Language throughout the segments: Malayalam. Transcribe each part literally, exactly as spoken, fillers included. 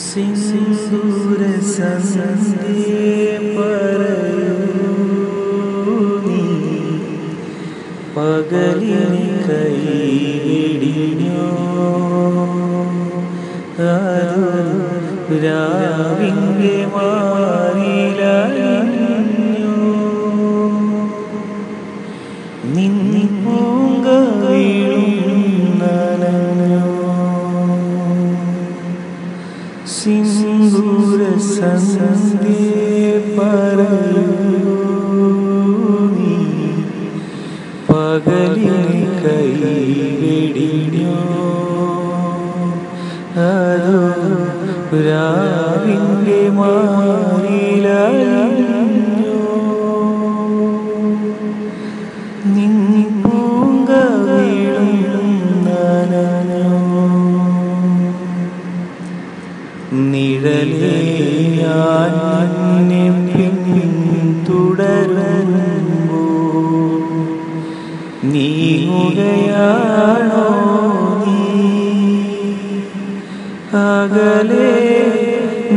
सिंदूर संधि पर पगली कईडियो राविंगे സിന്ദൂര സന്ധി പരയൂനി പകലിൽ കൈവിടിഞ്ഞോ അതോ രാവിന്റെ മാറിലലിഞ്ഞോ നിഴലേ ഞാൻ നിന്നെ പിന്തുടരുമ്പോൾ നീങ്ങുകയാണോ നീ അകലെ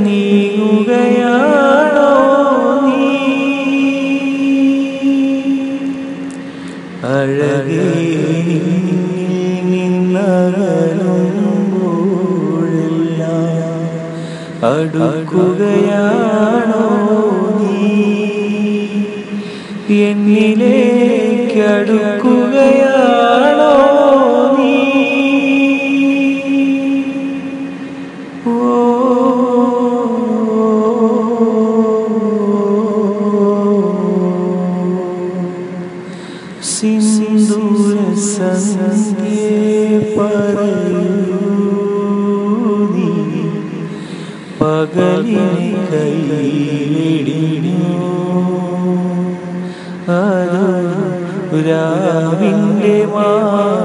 നീങ്ങുകയാണോ നീ അഴകേ അടുക്കുകയാണോ നീ എന്നിലേക്ക് അടുക്കുകയാണോ നീ ഓ സിന്ദൂര സന്ധ്യേ പറയൂ പകലിൽ കൈവിടിഞ്ഞോ അതോ രാവിന്റെ മാ